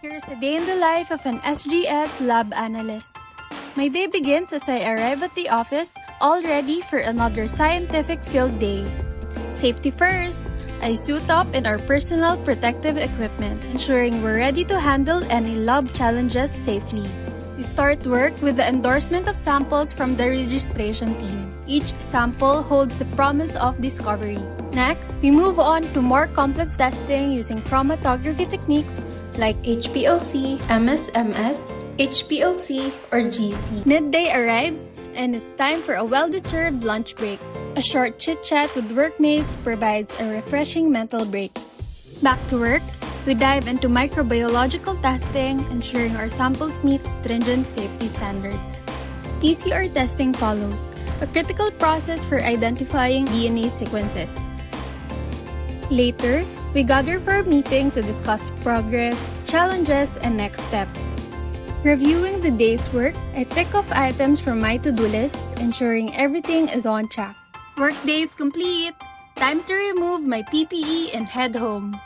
Here's a day in the life of an SGS Lab Analyst. My day begins as I arrive at the office, all ready for another scientific field day. Safety first, I suit up in our personal protective equipment, ensuring we're ready to handle any lab challenges safely. We start work with the endorsement of samples from the registration team. Each sample holds the promise of discovery. Next, we move on to more complex testing using chromatography techniques like HPLC, MSMS, HPLC, or GC. Midday arrives, and it's time for a well-deserved lunch break. A short chit-chat with workmates provides a refreshing mental break. Back to work, we dive into microbiological testing, ensuring our samples meet stringent safety standards. PCR testing follows, a critical process for identifying DNA sequences. Later, we gather for a meeting to discuss progress, challenges, and next steps. Reviewing the day's work, I tick off items from my to-do list, ensuring everything is on track. Workday is complete! Time to remove my PPE and head home.